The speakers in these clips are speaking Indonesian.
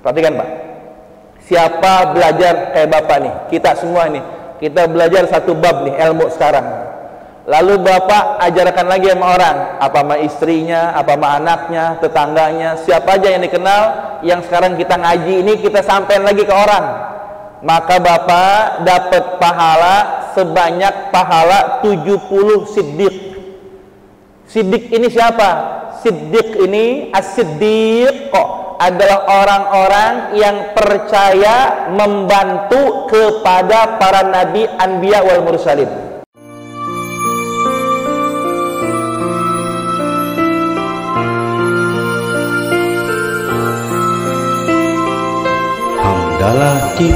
Perhatikan Pak, siapa belajar kayak Bapak nih, kita semua nih, kita belajar satu bab nih, ilmu sekarang. Lalu Bapak ajarkan lagi sama orang, apa sama istrinya, apa sama anaknya, tetangganya, siapa aja yang dikenal, yang sekarang kita ngaji ini kita sampaikan lagi ke orang. Maka Bapak dapat pahala sebanyak pahala 70 siddiq. Siddiq ini siapa? Siddiq ini as-siddiq adalah orang-orang yang percaya membantu kepada para nabi, anbiya wal mursalin. Wirdal Latif.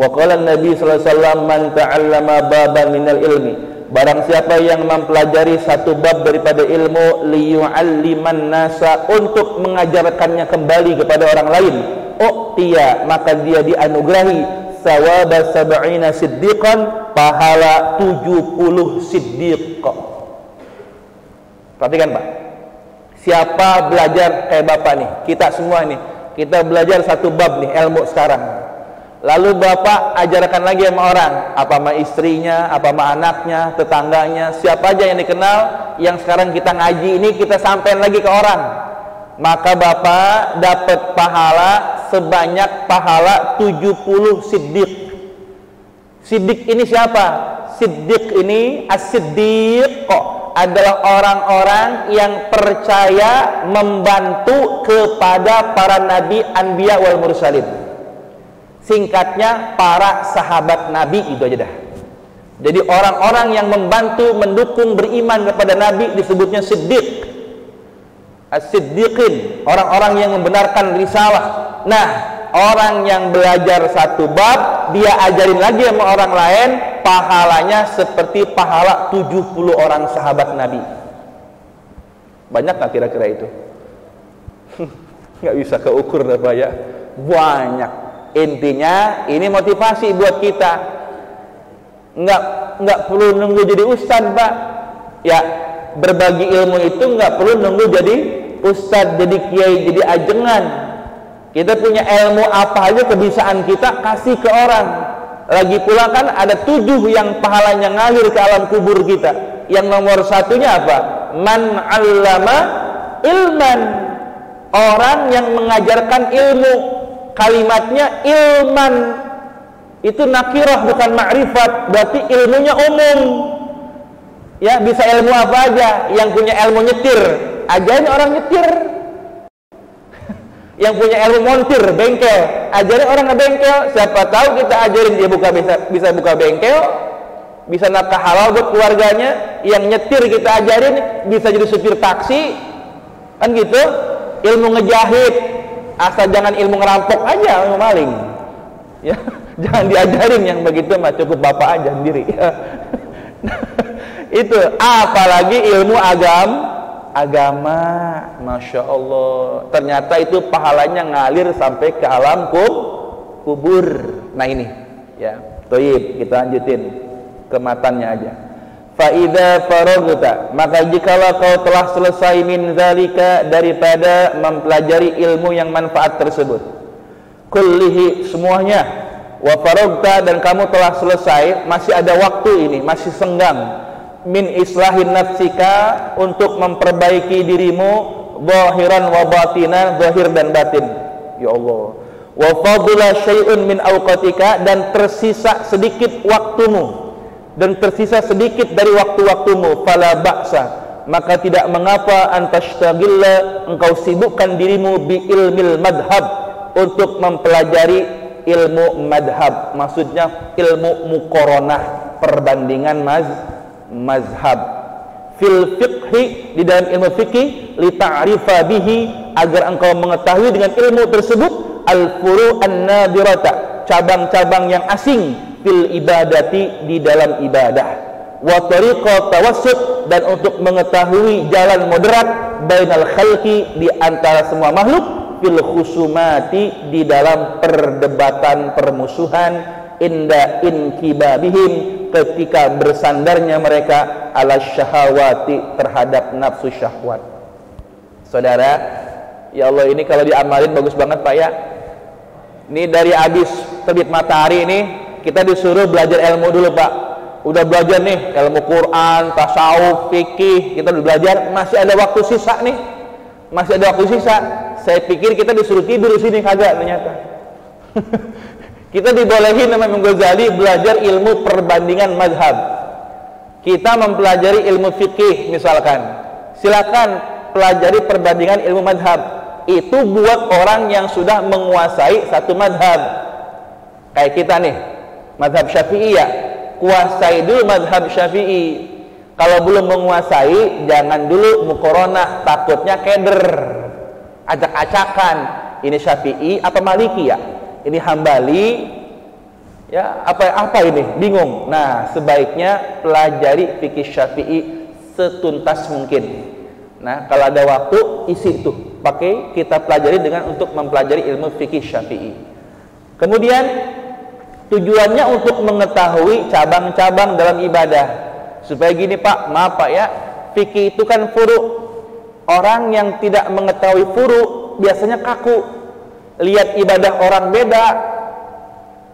Wa qala an-nabi sallallahu alaihi wasallam man ta'allama baban minal ilmi, barang siapa yang mempelajari satu bab daripada ilmu, liyu'alliman nasa, untuk mengajarkannya kembali kepada orang lain, u'tiya, maka dia dianugerahi sawaba sab'ina siddiqan, pahala 70 siddiq. Perhatikan Pak, siapa belajar kayak Bapak nih, kita semua nih, kita belajar satu bab nih, ilmu sekarang. Lalu Bapak ajarkan lagi sama orang, apa sama istrinya, apa sama anaknya, tetangganya, siapa aja yang dikenal, yang sekarang kita ngaji ini kita sampaikan lagi ke orang. Maka Bapak dapat pahala sebanyak pahala 70 siddiq. Siddiq ini siapa? Siddiq ini as-siddiq adalah orang-orang yang percaya membantu kepada para nabi, anbiya wal mursalin. Singkatnya para sahabat Nabi, itu aja dah. Jadi orang-orang yang membantu, mendukung, beriman kepada Nabi disebutnya siddiq, as-siddiqin, orang-orang yang membenarkan risalah. Nah, orang yang belajar satu bab dia ajarin lagi sama orang lain, pahalanya seperti pahala 70 orang sahabat Nabi. Banyak nggak kira-kira itu? Nggak bisa keukur dah Pak ya, banyak. Intinya ini motivasi buat kita, nggak perlu nunggu jadi ustadz Pak ya, berbagi ilmu itu nggak perlu nunggu jadi ustadz, jadi kiai, jadi ajengan. Kita punya ilmu apa aja, kebiasaan kita kasih ke orang. Lagi pula kan ada 7 yang pahalanya ngalir ke alam kubur kita. Yang nomor satunya apa? Man 'allama ilman, orang yang mengajarkan ilmu. Kalimatnya ilman, itu nakirah bukan ma'rifat, berarti ilmunya umum ya, bisa ilmu apa aja. Yang punya ilmu nyetir, ajarin orang nyetir. Yang punya ilmu montir bengkel, ajarin orang ngebengkel. Siapa tahu kita ajarin dia buka, bisa buka bengkel, bisa nafkah halal buat keluarganya. Yang nyetir kita ajarin bisa jadi supir taksi kan gitu. Ilmu ngejahit, asal jangan ilmu ngerampok aja, ilmu maling ya, jangan diajarin yang begitu mah, cukup Bapak aja sendiri ya. Itu apalagi ilmu agama. Masya Allah, ternyata itu pahalanya ngalir sampai ke alam kubur. Nah ini ya, toyib, kita lanjutin ke matanya aja. Fa'idha faraghuta, maka jikalau kau telah selesai min zalika, daripada mempelajari ilmu yang manfaat tersebut, kullihi, semuanya, wa faraghuta, dan kamu telah selesai, masih ada waktu ini, masih senggang, min islahin nafsika, untuk memperbaiki dirimu, zahiran wa batinan, zahir dan batin. Ya Allah, wa fadula syai'un min awqatika, dan tersisa sedikit waktumu, dan tersisa sedikit dari waktu-waktumu, fala ba'sa, maka tidak mengapa antastagilla, engkau sibukkan dirimu bi ilmil madhab, untuk mempelajari ilmu madhab, maksudnya ilmu muqaranah, perbandingan mazhab fil fiqhi, di dalam ilmu fikih, li ta'rifa bihi, agar engkau mengetahui dengan ilmu tersebut al furu an nadirata, cabang-cabang yang asing, fil ibadati, di dalam ibadah, wa tariqa tawassut, dan untuk mengetahui jalan moderat bainal khalqi di antara semua makhluk fil khusumati di dalam perdebatan permusuhan inda inkibabihim ketika bersandarnya mereka ala syahawati terhadap nafsu syahwat. Saudara, ya Allah, ini kalau diamalin bagus banget Pak ya. Ini dari habis terbit matahari ini kita disuruh belajar ilmu dulu Pak. Udah belajar nih ilmu Quran, tasawuf, fikih, kita udah belajar, masih ada waktu sisa nih. Masih ada waktu sisa. Saya pikir kita disuruh tidur sini, kagak ternyata. Kita dibolehin sama Imam Ghazali belajar ilmu perbandingan mazhab. Kita mempelajari ilmu fikih misalkan. Silakan pelajari perbandingan ilmu mazhab. Itu buat orang yang sudah menguasai satu madhab, kayak kita nih madhab Syafi'i ya, kuasai dulu madhab Syafi'i. Kalau belum menguasai jangan dulu mukoronah, takutnya keder, acak-acakan, ini Syafi'i apa Maliki ya, ini Hambali ya, apa ini, bingung. Nah, sebaiknya pelajari fikih Syafi'i setuntas mungkin. Nah, kalau ada waktu isi itu pakai, kita pelajari dengan untuk mempelajari ilmu fikih Syafi'i. Kemudian tujuannya untuk mengetahui cabang-cabang dalam ibadah. Supaya gini Pak, maaf Pak ya, fikih itu kan furu'. Orang yang tidak mengetahui furu' biasanya kaku. Lihat ibadah orang beda,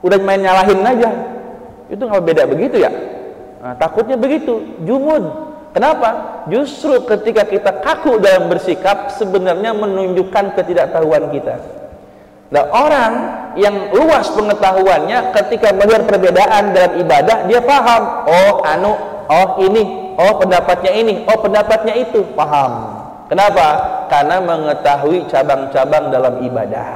udah main nyalahin aja. Itu nggak beda begitu ya? Nah, takutnya begitu, jumud. Kenapa? Justru ketika kita kaku dalam bersikap sebenarnya menunjukkan ketidaktahuan kita. Nah, orang yang luas pengetahuannya ketika melihat perbedaan dalam ibadah dia paham. Oh anu, oh ini, oh pendapatnya ini, oh pendapatnya itu, paham. Kenapa? Karena mengetahui cabang-cabang dalam ibadah.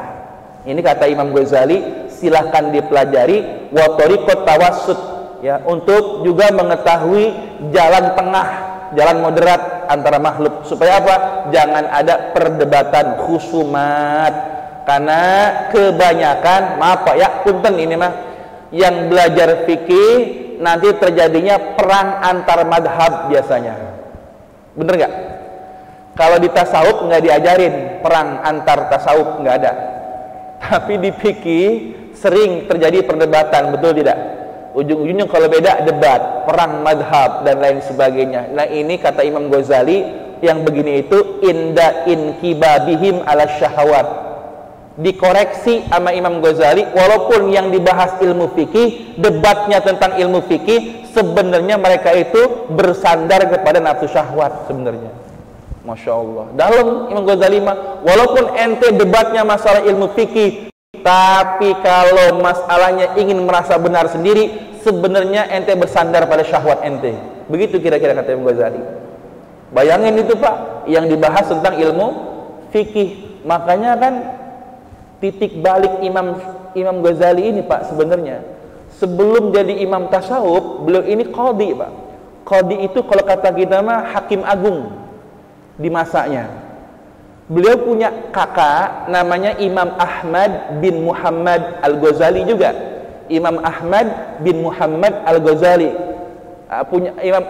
Ini kata Imam Ghazali, silahkan dipelajari wa tariqat tawassut ya, untuk juga mengetahui jalan tengah, jalan moderat antara makhluk, supaya apa? Jangan ada perdebatan khusumat, karena kebanyakan, maaf Pak ya, punten ini mah yang belajar fikih nanti terjadinya perang antar madhab biasanya, bener nggak? Kalau di tasawuf nggak diajarin perang antar tasawuf, nggak ada, tapi di fikih sering terjadi perdebatan, betul tidak? Ujung-ujungnya kalau beda debat, perang madhab dan lain sebagainya. Nah, ini kata Imam Ghazali yang begini itu inda inkibabihim ala syahawat, dikoreksi sama Imam Ghazali. Walaupun yang dibahas ilmu fikih, debatnya tentang ilmu fikih, sebenarnya mereka itu bersandar kepada nafsu syahwat sebenarnya. Masya Allah, dalam Imam Ghazali mah, walaupun ente debatnya masalah ilmu fikih, tapi kalau masalahnya ingin merasa benar sendiri, sebenarnya ente bersandar pada syahwat ente. Begitu kira-kira kata Imam Ghazali. Bayangin itu Pak, yang dibahas tentang ilmu fikih. Makanya kan titik balik Imam Ghazali ini Pak sebenarnya. Sebelum jadi imam tasawuf, beliau ini qadhi Pak. Qadhi itu kalau kata kita mah hakim agung di masanya. Beliau punya kakak namanya Imam Ahmad bin Muhammad Al-Ghazali juga. Imam Ahmad bin Muhammad Al-Ghazali.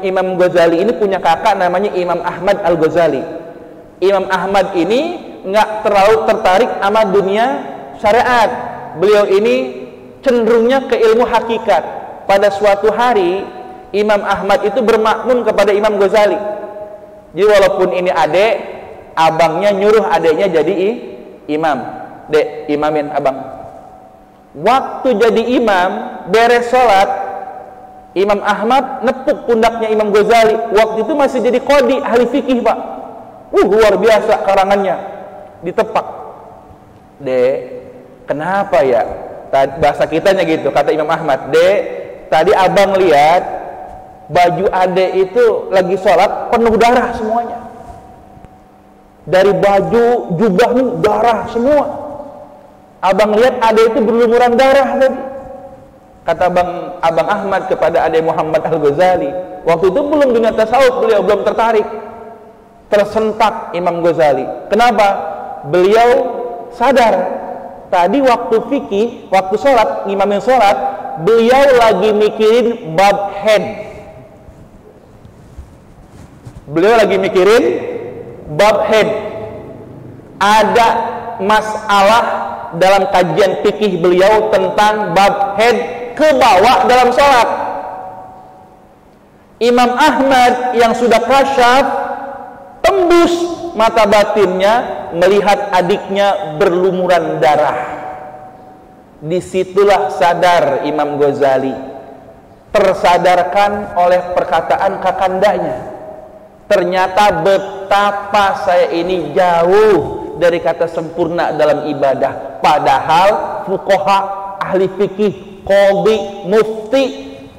Imam Ghazali ini punya kakak namanya Imam Ahmad Al-Ghazali. Imam Ahmad ini nggak terlalu tertarik sama dunia syariat. Beliau ini cenderungnya ke ilmu hakikat. Pada suatu hari Imam Ahmad itu bermakmum kepada Imam Ghazali. Jadi walaupun ini adik, abangnya nyuruh adiknya jadi imam. Dek, imamin abang. Waktu jadi imam, beres sholat, Imam Ahmad nepuk pundaknya Imam Ghazali. Waktu itu masih jadi qadhi, ahli fikih Pak. Luar biasa karangannya. Ditepak. Dek, kenapa ya? Bahasa kitanya gitu, kata Imam Ahmad. Dek, tadi abang lihat baju adek itu lagi sholat penuh darah semuanya. Dari baju, jubah nih, darah semua. Abang lihat adek itu berlumuran darah tadi. Kata abang Ahmad kepada adek Muhammad Al-Ghazali. Waktu itu belum dunia tasawuf, beliau belum tertarik. Tersentak Imam Ghazali. Kenapa? Beliau sadar tadi waktu fikih, waktu sholat, ngimamin sholat, beliau lagi mikirin bab head. Beliau lagi mikirin bab head. Ada masalah dalam kajian fikih beliau tentang bab head ke bawah dalam sholat. Imam Ahmad yang sudah kasyaf tembus mata batinnya melihat adiknya berlumuran darah. Disitulah sadar Imam Ghazali, tersadarkan oleh perkataan kakandanya. Ternyata betapa saya ini jauh dari kata sempurna dalam ibadah. Padahal fuqaha, ahli fikih, qadhi, mufti,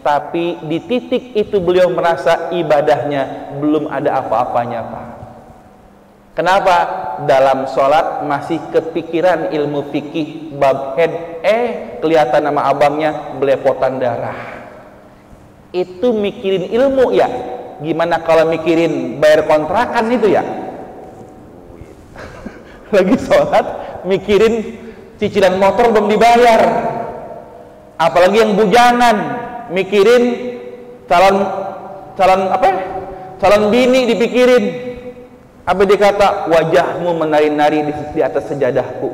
tapi di titik itu beliau merasa ibadahnya belum ada apa-apanya, Pak. Kenapa? Dalam sholat masih kepikiran ilmu fikih bab head, kelihatan nama abangnya belepotan darah. Itu mikirin ilmu ya. Gimana kalau mikirin bayar kontrakan itu ya? Lagi sholat mikirin cicilan motor belum dibayar. Apalagi yang bujangan, mikirin calon bini dipikirin. Apa dikata wajahmu menari-nari di atas sejadahku.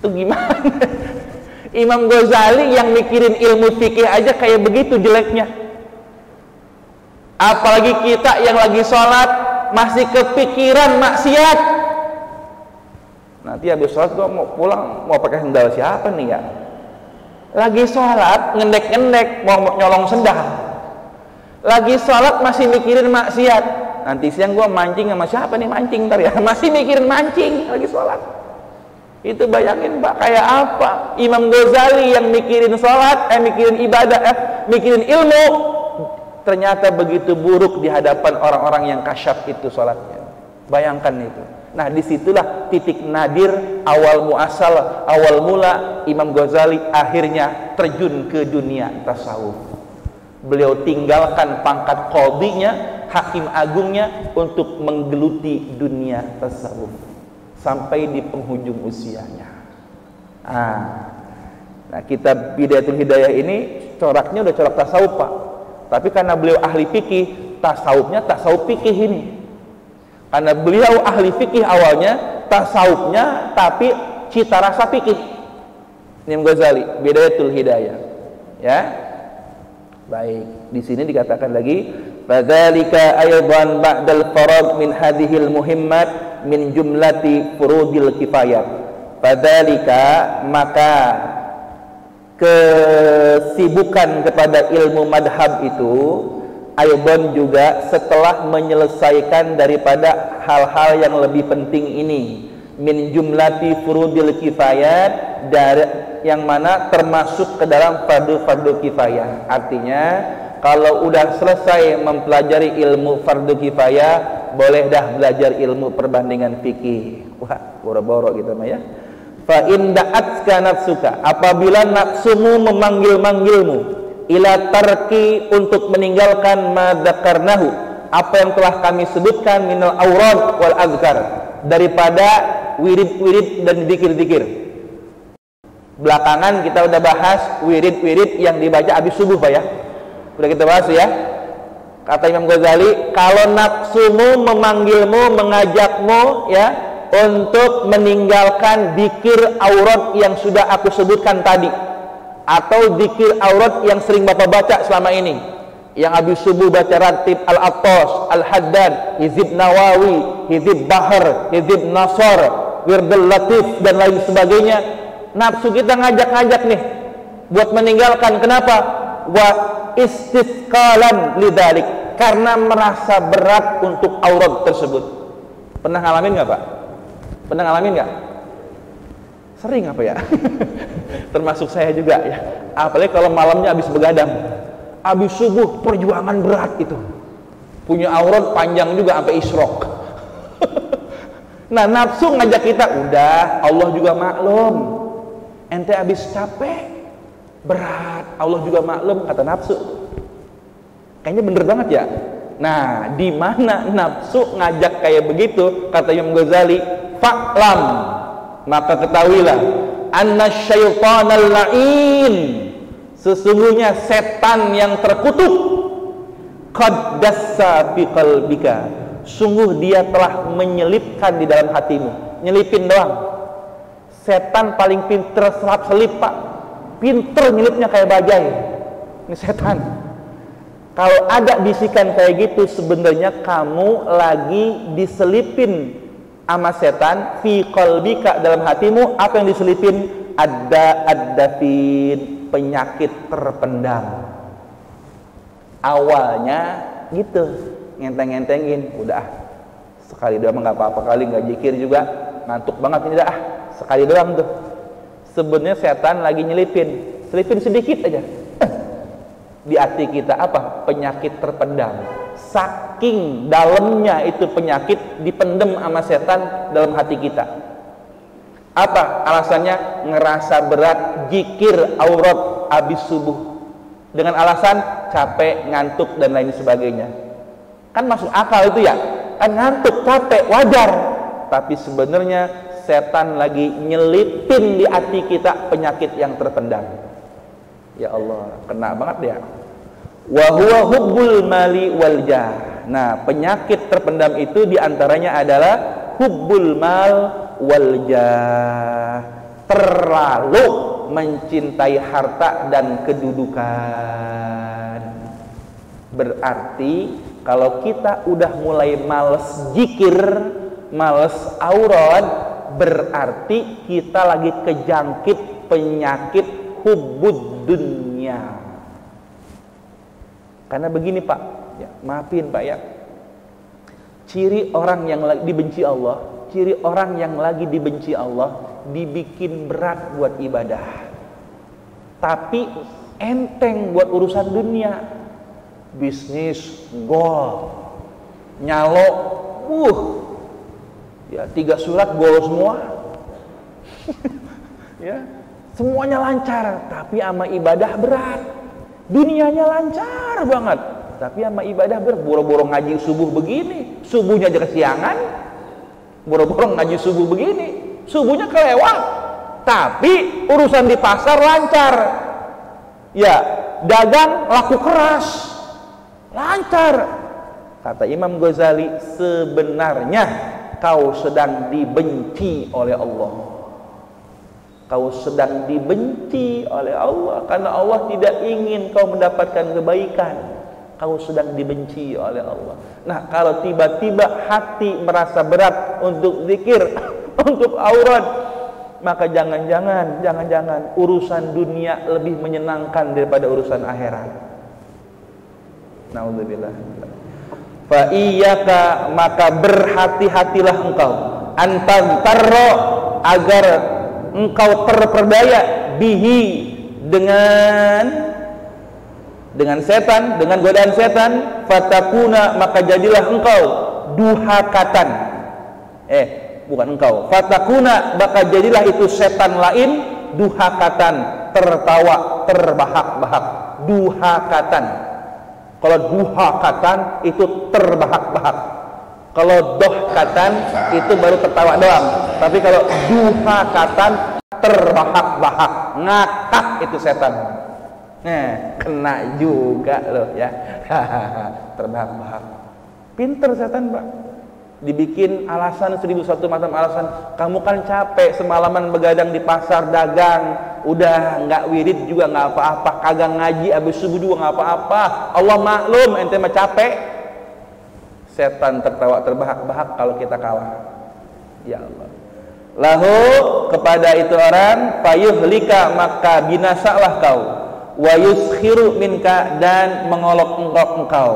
Itu gimana? Imam Ghazali yang mikirin ilmu fikih aja kayak begitu jeleknya. Apalagi kita yang lagi sholat masih kepikiran maksiat. Nanti habis sholat gua mau pulang, mau pakai sendal siapa nih ya? Lagi sholat ngendek-ngendek mau nyolong sendal. Lagi sholat masih mikirin maksiat. Nanti siang gua mancing sama siapa nih, mancing ntar ya, masih mikirin mancing lagi sholat. Itu bayangin Pak, kayak apa Imam Ghazali yang mikirin sholat, mikirin ibadah, mikirin ilmu, ternyata begitu buruk di hadapan orang-orang yang kasyaf itu sholatnya. Bayangkan itu. Nah, disitulah titik nadir awal muasal, awal mula Imam Ghazali akhirnya terjun ke dunia tasawuf. Beliau tinggalkan pangkat qadhinya, hakim agungnya, untuk menggeluti dunia tasawuf sampai di penghujung usianya. Nah, kitab Bidayatul Hidayah ini coraknya udah corak tasawuf, Pak. Tapi karena beliau ahli fikih, tasawufnya tasawuf fikih ini. Karena beliau ahli fikih awalnya, tasawufnya tapi cita rasa fikih. Imam Ghazali, Bidayatul Hidayah. Ya. Baik, di sini dikatakan lagi fadzalika aydan ba'dal farad min hadhil muhimmat min jumlati furudil kifayat. Fadzalika, maka kesibukan kepada ilmu madhab itu aydan juga setelah menyelesaikan daripada hal-hal yang lebih penting ini, min jumlati furudil kifayat, dari yang mana termasuk ke dalam fardu-fardu kifayah. Artinya kalau udah selesai mempelajari ilmu fardu kifayah, boleh dah belajar ilmu perbandingan fikih. Wah, boro-boro gitu mah ya. Fa in da'atka nafsuka, apabila nafsumu memanggil-manggilmu, ila tarki, untuk meninggalkan madzakarnahu, apa yang telah kami sebutkan minal aurad wal azkar, daripada wirid-wirid dan zikir-zikir. Belakangan kita udah bahas wirid-wirid yang dibaca habis subuh, Pak ya. Udah kita bahas ya. Kata Imam Ghazali, kalau nafsumu memanggilmu, mengajakmu ya untuk meninggalkan zikir aurat yang sudah aku sebutkan tadi, atau zikir aurat yang sering Bapak baca selama ini, yang habis subuh baca Ratib al-Attas, Al-Haddan, Hizib Nawawi, Hizib Bahar, Hizib Nasor, Wirdal Latif, dan lain sebagainya. Nafsu kita ngajak-ngajak nih buat meninggalkan. Kenapa? Wa istisqalan lidzalik, karena merasa berat untuk aurat tersebut. Pernah ngalamin nggak, Pak? Pernah ngalamin nggak? Sering apa ya? Termasuk saya juga ya. Apalagi kalau malamnya habis begadang, habis subuh perjuangan berat itu. Punya aurat panjang juga sampai isyraq. Nah, nafsu ngajak kita, udah, Allah juga maklum. Ente habis capek, berat, Allah juga maklum, kata nafsu. Kayaknya bener banget ya. Nah, di mana nafsu ngajak kayak begitu, kata Imam Ghazali, fa'lam, maka ketahuilah, anna syaitanal la'in, sesungguhnya setan yang terkutuk, qad dassa fi qalbika, sungguh dia telah menyelipkan di dalam hatimu. Nyelipin doang, setan paling pinter selap selip pak, pinter nyelipnya kayak bajai ini setan. Kalau ada bisikan kayak gitu, sebenarnya kamu lagi diselipin sama setan. Fi qalbika, dalam hatimu. Apa yang diselipin? Ad-dafin, penyakit terpendam. Awalnya gitu, ngenteng-ngentengin, udah sekali doang nggak apa-apa kali, nggak jikir juga, ngantuk banget ini dah, sekali doang tuh. Sebenarnya setan lagi nyelipin, selipin sedikit aja di hati kita. Apa? Penyakit terpendam. Saking dalamnya itu penyakit dipendem sama setan dalam hati kita. Apa alasannya? Ngerasa berat jikir aurat habis subuh dengan alasan capek, ngantuk, dan lain sebagainya. Kan masuk akal itu ya, kan ngantuk, capek, wajar. Tapi sebenarnya setan lagi nyelipin di hati kita penyakit yang terpendam. Ya Allah, kena banget ya. Wa huwa hubbul mali wal jah. Nah, penyakit terpendam itu diantaranya adalah hubbul mal wal jah, terlalu mencintai harta dan kedudukan. Berarti kalau kita udah mulai males zikir, males aurat, berarti kita lagi kejangkit penyakit hubbud dunia. Karena begini pak, ya, maafin pak ya, ciri orang yang lagi dibenci Allah, ciri orang yang lagi dibenci Allah, dibikin berat buat ibadah tapi enteng buat urusan dunia. Bisnis gol, nyalo ya 3 surat gol semua ya, semuanya lancar tapi ama ibadah berat. Dunianya lancar banget tapi ama ibadah berat. Boro-boro ngaji subuh begini, subuhnya aja kesiangan. Boro-boro ngaji subuh begini, subuhnya kelewat, tapi urusan di pasar lancar. Ya, dagang laku keras, lancar. Kata Imam Ghazali, sebenarnya kau sedang dibenci oleh Allah. Kau sedang dibenci oleh Allah karena Allah tidak ingin kau mendapatkan kebaikan. Kau sedang dibenci oleh Allah. Nah, kalau tiba-tiba hati merasa berat untuk zikir, untuk aurat, maka jangan-jangan urusan dunia lebih menyenangkan daripada urusan akhirat. Nauzubillah. Fa iyyaka, maka berhati-hatilah engkau, antan tarro, agar engkau terperdaya, bihi, dengan setan, dengan godaan setan, fatakuna, maka jadilah engkau duhakatan. Bukan engkau, fatakuna, maka jadilah itu setan lain duhakatan, tertawa, terbahak-bahak. Duhakatan, kalau duhakatan itu terbahak-bahak, kalau dohkatan itu baru tertawa doang, tapi kalau duhakatan terbahak-bahak, ngakak itu setan. Nah, kena juga loh ya. Terbahak-bahak, pinter setan pak. Dibikin alasan 1001 macam alasan. Kamu kan capek semalaman begadang di pasar dagang, udah nggak wirid juga nggak apa-apa, kagak ngaji habis subuh juga nggak apa-apa, Allah maklum ente mah capek. Setan tertawa terbahak-bahak kalau kita kalah. Ya Allah, lahu, kepada itu orang, fayuhlika, maka binasalah kau, wayuskhiru minka, dan mengolok-olok engkau.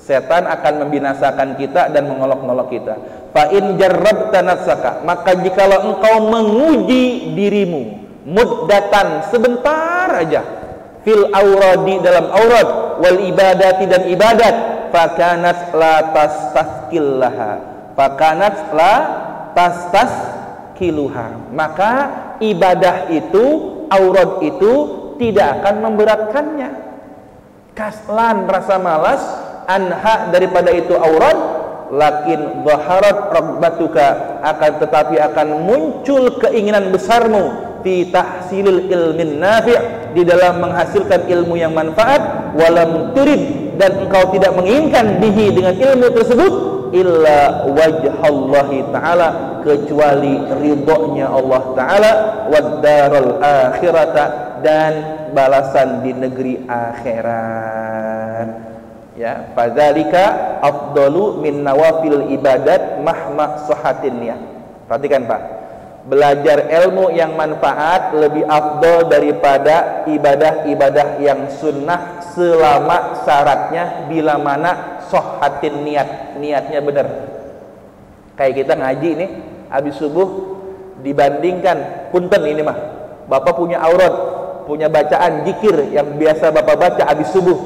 Setan akan membinasakan kita dan mengolok-olok kita. Fa in jarrabta nafsaka, maka jikalau engkau menguji dirimu, muddatan, sebentar aja, fil auradi, dalam aurat, wal ibadati, dan ibadat, fakanat la tastaskillaha, fakanat la tastaskiluha, maka ibadah itu, aurat itu tidak akan memberatkannya. Kaslan, rasa malas, anha, daripada itu aurat, lakin zaharat rabbatuka, akan tetapi akan muncul keinginan besarmu fi tahsilil ilmin nafi', di dalam menghasilkan ilmu yang manfaat, walam turid, dan engkau tidak menginginkan bihi dengan ilmu tersebut illa wajhallahi ta'ala, kecuali ridhonya Allah ta'ala, waddarul akhirata, dan balasan di negeri akhirat. Ya, fadzalika afdalu min nawafil ibadat mahma sahatin niyah. Perhatikan Pak, belajar ilmu yang manfaat lebih afdol daripada ibadah-ibadah yang sunnah selama syaratnya bila mana sahatin niat, niatnya benar. Kayak kita ngaji nih habis subuh, dibandingkan punten ini mah Bapak punya aurat, punya bacaan zikir yang biasa Bapak baca habis subuh,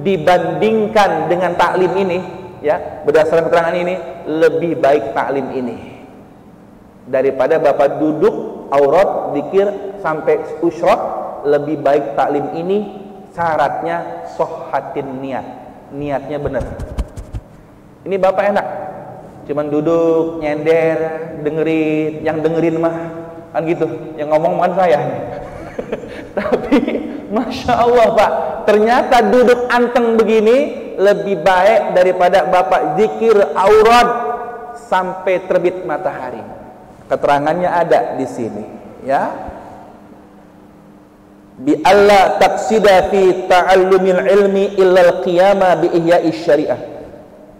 dibandingkan dengan taklim ini, ya, berdasarkan keterangan ini lebih baik taklim ini daripada Bapak duduk aurat zikir sampai usyrok. Lebih baik taklim ini, syaratnya sohatin niat, niatnya benar. Ini Bapak enak cuman duduk nyender dengerin, yang dengerin mah kan gitu, yang ngomong bukan saya. Tapi Masya Allah Pak, ternyata duduk anteng begini lebih baik daripada Bapak zikir aurat sampai terbit matahari. Keterangannya ada di sini, ya. Bi alla taqsida fi ta'allumil ilmi illal qiyama bi ihya'i syariah.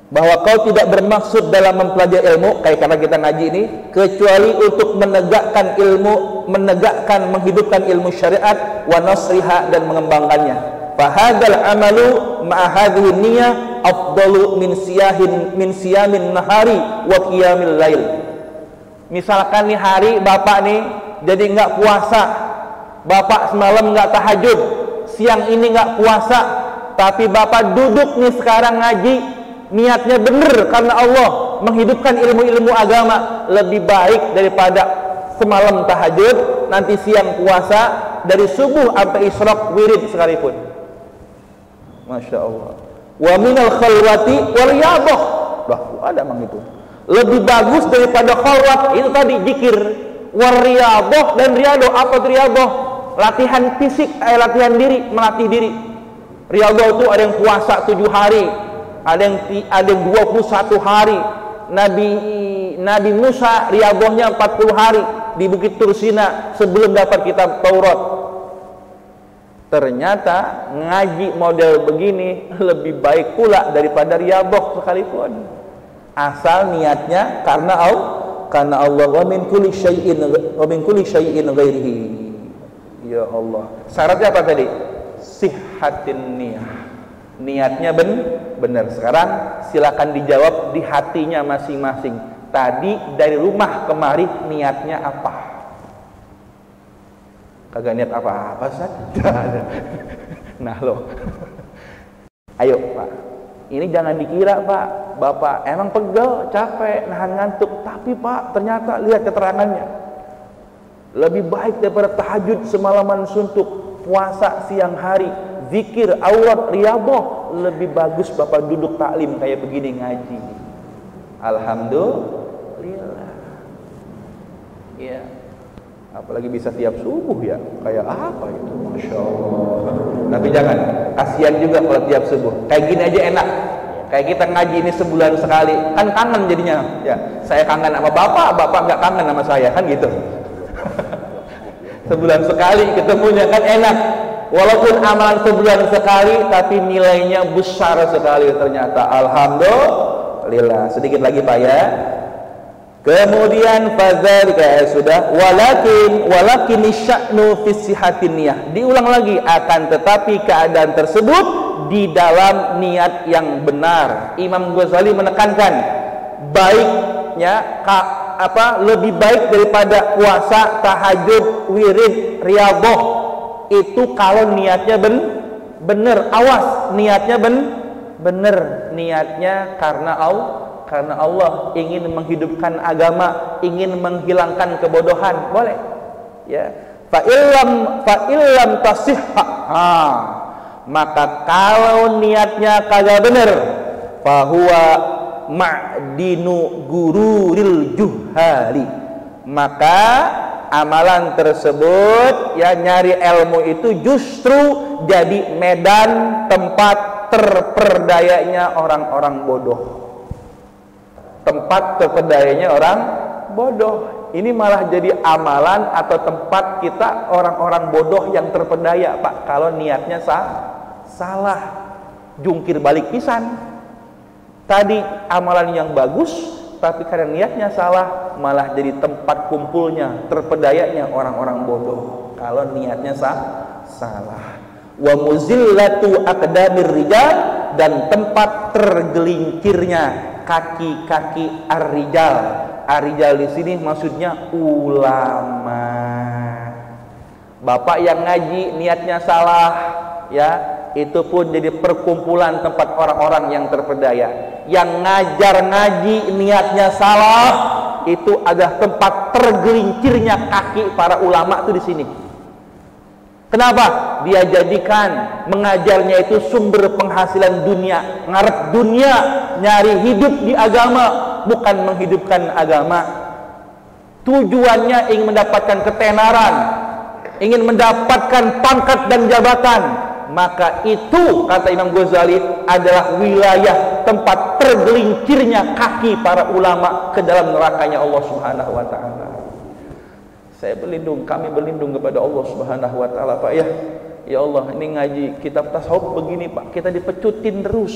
Bahwa kau tidak bermaksud dalam mempelajari ilmu, kayak karena kita ngaji ini, kecuali untuk menegakkan ilmu, menegakkan, menghidupkan ilmu syariat, wa nasriha, dan mengembangkannya. Fahadal amalu ma'ahadhi niyah afdalu min siyamin nahari wa qiyamil lail. Misalkan nih hari Bapak nih jadi nggak puasa, Bapak semalam nggak tahajud, siang ini nggak puasa, tapi Bapak duduk nih sekarang ngaji, niatnya bener karena Allah, menghidupkan ilmu-ilmu agama, lebih baik daripada semalam tahajud, nanti siang puasa, dari subuh sampai isyraq wirid sekalipun. Masya Allah. Wa minal khalwati wal yabah. Ada mang itu lebih bagus daripada khalwat itu tadi zikir, wal riyadhah, dan riyadhah. Apa riyadhah? Latihan fisik, latihan diri, melatih diri. Riyadhah itu ada yang puasa 7 hari, ada yang 21 hari. Nabi Musa riyadhahnya 40 hari di Bukit Tursina sebelum dapat kitab Taurat. Ternyata ngaji model begini lebih baik pula daripada riyadhah sekalipun, asal niatnya karena Allah. Wa min kulli syai'in ghairihi. Ya Allah, syaratnya apa tadi? Sihhatin niyah, niatnya benar. Sekarang silakan dijawab di hatinya masing-masing. Tadi dari rumah kemari niatnya apa? Kagak niat apa-apa, Ustaz. Nah loh. Ayo Pak, ini jangan dikira Pak, Bapak emang pegel, capek, nahan ngantuk. Tapi Pak, ternyata lihat keterangannya, lebih baik daripada tahajud semalaman suntuk, puasa siang hari, zikir, aurat, riyadhah. Lebih bagus Bapak duduk taklim kayak begini ngaji. Alhamdulillah. Iya, apalagi bisa tiap subuh ya, kayak apa itu, Masya Allah. Tapi jangan, kasihan juga kalau tiap subuh. Kayak gini aja enak, kayak kita ngaji ini sebulan sekali, kan kangen jadinya. Ya, saya kangen sama Bapak, Bapak nggak kangen sama saya, kan gitu. Sebulan sekali ketemunya kan enak. Walaupun amalan sebulan sekali, tapi nilainya besar sekali ternyata. Alhamdulillah. Sedikit lagi Pak ya. Kemudian fadzalika, sudah, walakin sya'nu fi sihatin niyah. Diulang lagi, akan tetapi keadaan tersebut di dalam niat yang benar. Imam Ghazali menekankan baiknya lebih baik daripada puasa, tahajud, wirid, riyadhah itu kalau niatnya benar. Awas, niatnya benar, niatnya karena Allah. Karena Allah ingin menghidupkan agama, ingin menghilangkan kebodohan, boleh. Ya, fa illam tasihha, maka kalau niatnya kagak bener, fa huwa ma'dinu gururil juhali, maka amalan tersebut, ya, nyari ilmu itu justru jadi medan tempat terperdayanya orang-orang bodoh. Tempat terperdayanya orang bodoh. Ini malah jadi amalan atau tempat kita orang-orang bodoh yang terperdaya, Pak. Kalau niatnya salah, jungkir balik pisan. Tadi amalan yang bagus, tapi karena niatnya salah, malah jadi tempat kumpulnya, terperdayanya orang-orang bodoh. Kalau niatnya salah. Wa muzillatu aqdamir rijal, dan tempat tergelincirnya kaki-kaki ar-rijal. Ar-rijal di sini maksudnya ulama. Bapak yang ngaji niatnya salah, ya, itu pun jadi perkumpulan tempat orang-orang yang terperdaya. Yang ngajar ngaji niatnya salah, itu adalah tempat tergelincirnya kaki para ulama itu di sini. Kenapa? Dia jadikan mengajarnya itu sumber penghasilan dunia, ngarep dunia, nyari hidup di agama, bukan menghidupkan agama. Tujuannya ingin mendapatkan ketenaran, ingin mendapatkan pangkat dan jabatan. Maka itu, kata Imam Ghazali, adalah wilayah tempat tergelincirnya kaki para ulama ke dalam nerakanya Allah Subhanahu wa Ta'ala. Saya berlindung, kami berlindung kepada Allah Subhanahu wa Ta'ala, Pak, ya. Ya Allah, ini ngaji kitab tasawuf begini, Pak, kita dipecutin terus,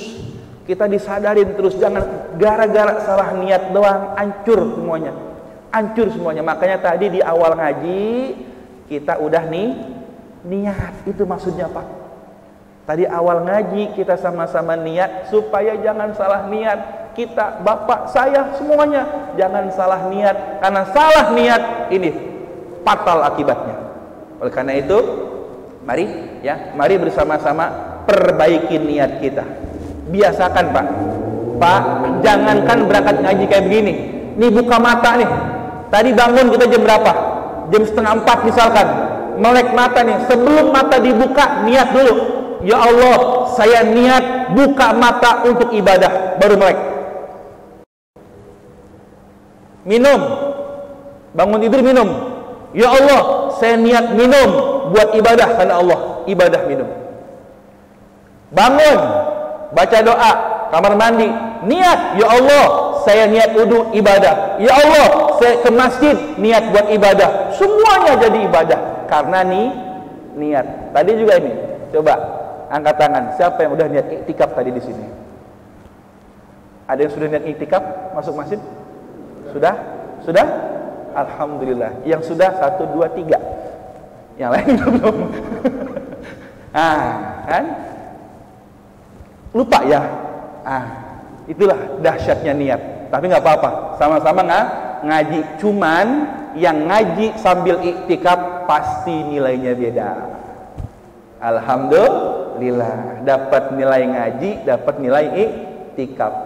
kita disadarin terus, jangan gara-gara salah niat doang hancur semuanya. Makanya tadi di awal ngaji kita udah nih niat, itu maksudnya, Pak. Tadi awal ngaji kita sama-sama niat supaya jangan salah niat. Kita, bapak, saya, semuanya jangan salah niat, karena salah niat ini fatal akibatnya. Oleh karena itu, mari bersama-sama perbaiki niat kita. Biasakan, Pak, jangankan berangkat ngaji kayak begini. Nih, buka mata nih. Tadi bangun kita jam berapa? Jam 3:30 misalkan. Melek mata nih, sebelum mata dibuka, niat dulu. Ya Allah, saya niat buka mata untuk ibadah, baru melek. Minum, bangun tidur minum. Ya Allah, saya niat minum buat ibadah karena Allah, ibadah minum. Bangun, baca doa, kamar mandi, niat, ya Allah, saya niat wudhu, ibadah. Ya Allah, saya ke masjid, niat buat ibadah. Semuanya jadi ibadah karena nih niat. Tadi juga ini, coba angkat tangan, siapa yang udah niat iktikaf tadi di sini? Ada yang sudah niat iktikaf masuk masjid? Sudah? Alhamdulillah. Yang sudah 1, 2, 3. Yang lain belum. Kan? Lupa ya, itulah dahsyatnya niat. Tapi nggak apa-apa, sama-sama ngaji. Cuman yang ngaji sambil iktikaf pasti nilainya beda. Alhamdulillah, dapat nilai ngaji, dapat nilai iktikaf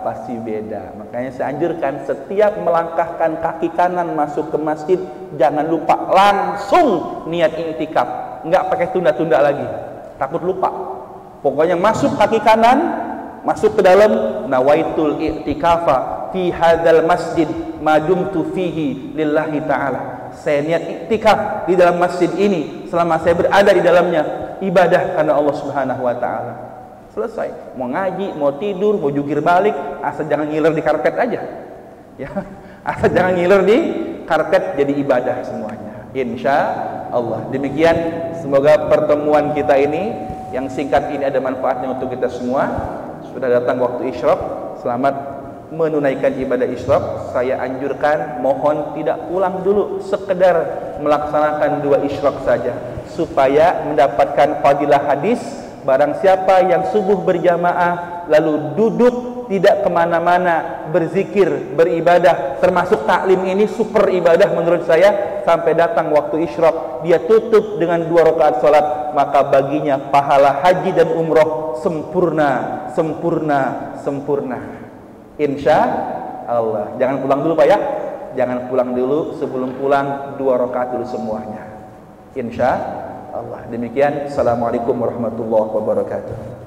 pasti beda. Makanya saya anjurkan, setiap melangkahkan kaki kanan masuk ke masjid, jangan lupa langsung niat iktikaf, nggak pakai tunda-tunda lagi, takut lupa. Pokoknya masuk kaki kanan, masuk ke dalam nawaitul iktikafa fi hadzal masjid ma dumtu fihi lillahi ta'ala. Saya niat iktikaf di dalam masjid ini selama saya berada di dalamnya, ibadah karena Allah Subhanahu wa Ta'ala. Selesai, mau ngaji, mau tidur, mau jungkir balik, asal jangan ngiler di karpet aja. Ya, asal jangan ngiler di karpet, jadi ibadah semuanya. Insya Allah. Demikian, semoga pertemuan kita ini yang singkat ini ada manfaatnya untuk kita semua. Sudah datang waktu isyraq, selamat menunaikan ibadah isyraq. Saya anjurkan, mohon tidak pulang dulu, sekedar melaksanakan 2 isyraq saja, supaya mendapatkan fadilah hadis. Barang siapa yang subuh berjamaah lalu duduk tidak kemana-mana, berzikir, beribadah, termasuk taklim ini super ibadah menurut saya, sampai datang waktu isyraq dia tutup dengan 2 rakaat salat, maka baginya pahala haji dan umroh sempurna. Insya Allah. Jangan pulang dulu, Pak, ya. Jangan pulang dulu, sebelum pulang 2 rakaat dulu semuanya. Insya Allah. Demikian. Assalamualaikum warahmatullahi wabarakatuh.